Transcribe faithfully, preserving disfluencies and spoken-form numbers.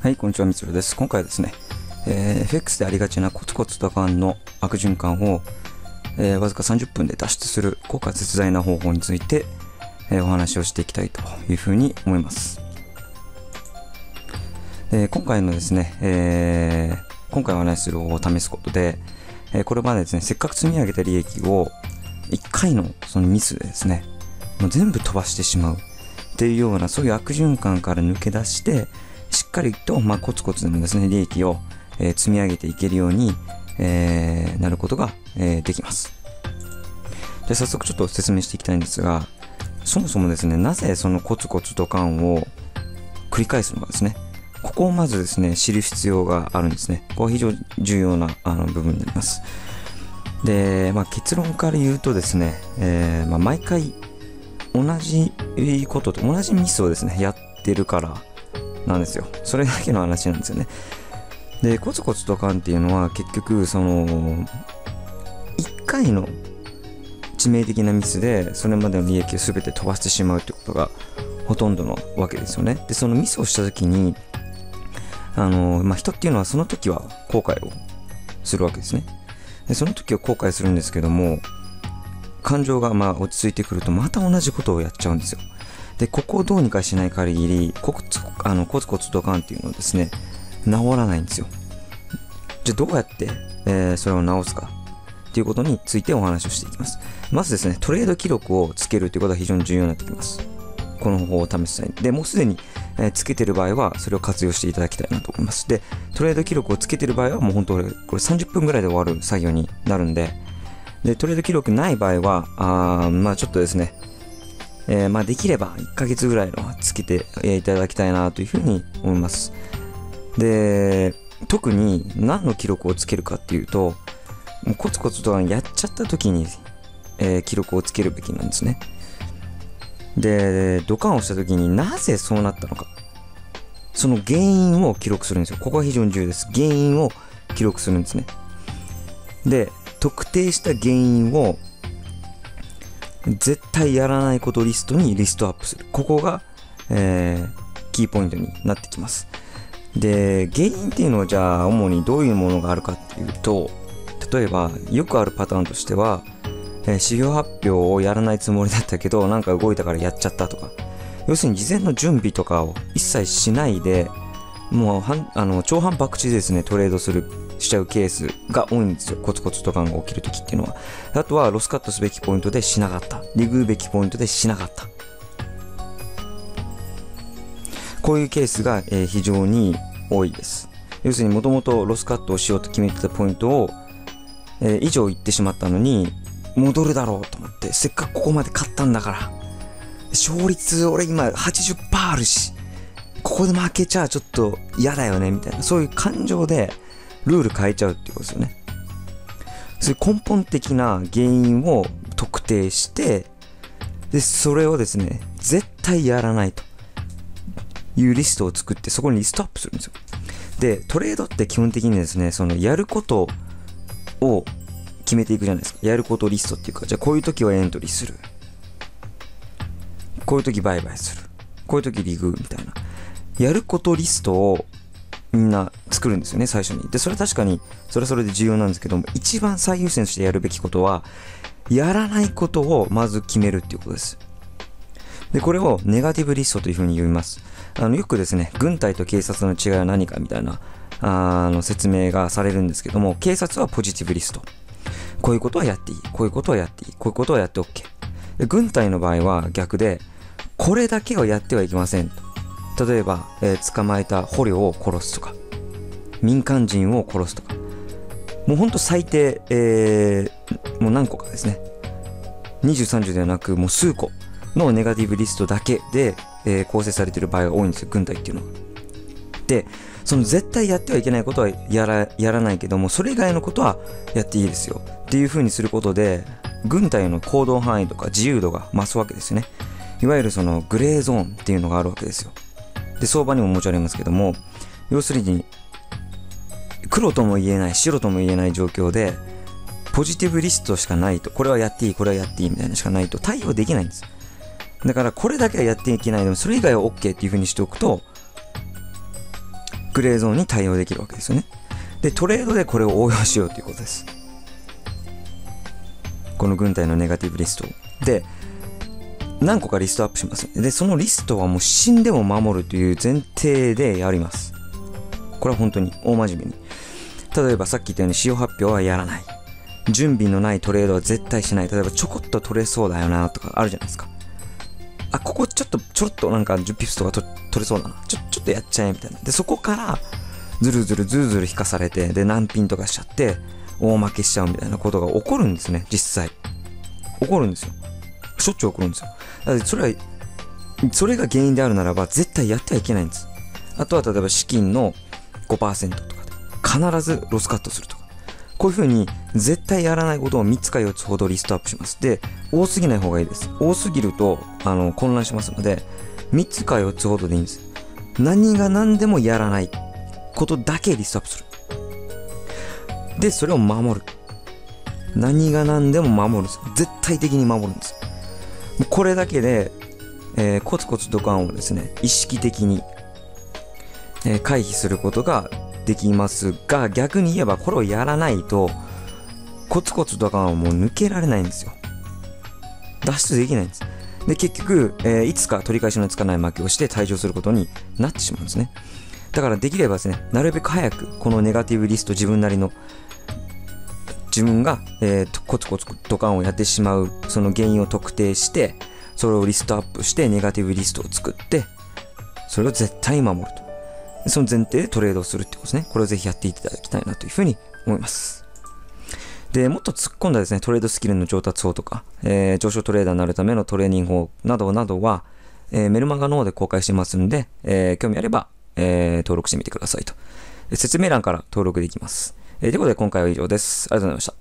はい、こんにちは、みつるです。今回はですね、えー、エフエックス でありがちなコツコツとファンの悪循環を、えー、わずかさんじゅっぷんで脱出する効果絶大な方法について、えー、お話をしていきたいというふうに思います。で今回のですね、えー、今回お話しする方法を試すことで、えー、これまでですね、せっかく積み上げた利益をいっかいのそのミスでですね、もう全部飛ばしてしまうっていうような、そういう悪循環から抜け出して、しっかりと、まあ、コツコツでもですね、利益を、えー、積み上げていけるように、えー、なることが、えー、できます。で、早速ちょっと説明していきたいんですが、そもそもですね、なぜそのコツコツドカンを繰り返すのかですね、ここをまずですね、知る必要があるんですね。ここは非常に重要なあの部分になります。で、まあ、結論から言うとですね、えーまあ、毎回同じことと同じミスをですね、やってるから、なんですよ。それだけの話なんですよね。で、コツコツドカンっていうのは結局、その、いっかいの致命的なミスで、それまでの利益を全て飛ばしてしまうってことがほとんどのわけですよね。で、そのミスをした時に、あの、まあ、人っていうのはその時は後悔をするわけですね。で、その時は後悔するんですけども、感情がまあ落ち着いてくるとまた同じことをやっちゃうんですよ。で、ここをどうにかしない限り、コツあのコツコツドカンっていうのはですね、治らないんですよ。じゃあどうやって、えー、それを治すかっていうことについてお話をしていきます。まずですね、トレード記録をつけるということは非常に重要になってきます。この方法を試したい。で、もうすでに、えー、つけてる場合は、それを活用していただきたいなと思います。で、トレード記録をつけてる場合は、もう本当これさんじゅっぷんぐらいで終わる作業になるんで、で、トレード記録ない場合は、あまあちょっとですね、えー、まあできればいっかげつぐらいのつけていただきたいなというふうに思います。で、特に何の記録をつけるかっていうと、もうコツコツとやっちゃった時に、えー、記録をつけるべきなんですね。で、ドカンをした時になぜそうなったのか。その原因を記録するんですよ。ここが非常に重要です。原因を記録するんですね。で、特定した原因を絶対やらないことリストにリストアップする。ここが、えー、キーポイントになってきます。で、原因っていうのはじゃあ主にどういうものがあるかっていうと、例えばよくあるパターンとしては、えー、指標発表をやらないつもりだったけど、なんか動いたからやっちゃったとか、要するに事前の準備とかを一切しないで、もうはんあの長半博打でですね、トレードするしちゃうケースが多いんですよ。コツコツドカンが起きるときっていうのは。あとはロスカットすべきポイントでしなかった。リグるべきポイントでしなかった。こういうケースが、えー、非常に多いです。要するにもともとロスカットをしようと決めてたポイントを、えー、以上行ってしまったのに戻るだろうと思って、せっかくここまで勝ったんだから、勝率俺今 はちじゅっパーセント あるし、ここで負けちゃちょっと嫌だよねみたいな、そういう感情でルール変えちゃうっていうことですよね。そういう根本的な原因を特定して、でそれをですね、絶対やらないというリストを作って、そこにリストアップするんですよ。で、トレードって基本的にですね、そのやることを決めていくじゃないですか。やることリストっていうか、じゃあこういう時はエントリーする、こういう時売買する、こういう時リグみたいなやることリストをみんな作るんですよね、最初に。で、それ確かに、それはそれで重要なんですけども、一番最優先してやるべきことは、やらないことをまず決めるっていうことです。で、これをネガティブリストというふうに呼びます。あの、よくですね、軍隊と警察の違いは何かみたいな、あの、説明がされるんですけども、警察はポジティブリスト。こういうことはやっていい。こういうことはやっていい。こういうことはやって OK。で、軍隊の場合は逆で、これだけはやってはいけません。例えば、えー、捕まえた捕虜を殺すとか、民間人を殺すとか、もうほんと最低、えー、もう何個かですね、にじゅう、さんじゅうではなく、もう数個のネガティブリストだけで、えー、構成されている場合が多いんですよ、軍隊っていうのは。で、その絶対やってはいけないことはやら、やらないけども、それ以外のことはやっていいですよっていう風にすることで、軍隊の行動範囲とか自由度が増すわけですよね。いわゆるそのグレーゾーンっていうのがあるわけですよ。で、相場にももちろんありますけども、要するに、黒とも言えない、白とも言えない状況で、ポジティブリストしかないと、これはやっていい、これはやっていいみたいなのしかないと対応できないんです。だから、これだけはやっていけない、でもそれ以外は OK っていう風にしておくと、プレイゾーンに対応できるわけですよね。で、トレードでこれを応用しようということです。この軍隊のネガティブリストで、何個かリストアップします。で、そのリストはもう死んでも守るという前提でやります。これは本当に大真面目に。例えばさっき言ったように使用発表はやらない。準備のないトレードは絶対しない。例えばちょこっと取れそうだよなとかあるじゃないですか。あ、ここちょっと、ちょろっとなんかじゅうピプスとかと取れそうだな。ちょ、ちょっとやっちゃえみたいな。で、そこからずるずるずるずる引かされて、で、難品とかしちゃって、大負けしちゃうみたいなことが起こるんですね、実際。起こるんですよ。しょっちゅう起こるんですよ。だってそれは、それが原因であるならば絶対やってはいけないんです。あとは例えば資金の ごパーセント とかで必ずロスカットするとか。こういうふうに絶対やらないことをみっつかよっつほどリストアップします。で、多すぎない方がいいです。多すぎると、あの、混乱しますので、みっつかよっつほどでいいんです。何が何でもやらないことだけリストアップする。で、それを守る。何が何でも守るんです。絶対的に守るんです。これだけで、えー、コツコツドカンをですね、意識的に、えー、回避することができますが、逆に言えばこれをやらないと、コツコツドカンはもう抜けられないんですよ。脱出できないんです。で、結局、えー、いつか取り返しのつかない負けをして退場することになってしまうんですね。だからできればですね、なるべく早く、このネガティブリスト自分なりの、自分が、えー、コツコツドカンをやってしまうその原因を特定して、それをリストアップしてネガティブリストを作って、それを絶対守ると、その前提でトレードをするってことですね。これをぜひやっていただきたいなというふうに思います。で、もっと突っ込んだですねトレードスキルの上達法とか、えー、上昇トレーダーになるためのトレーニング法などなどは、えー、メルマガの方で公開してますので、えー、興味あれば、えー、登録してみてくださいと、説明欄から登録できます。えー、ということで今回は以上です。ありがとうございました。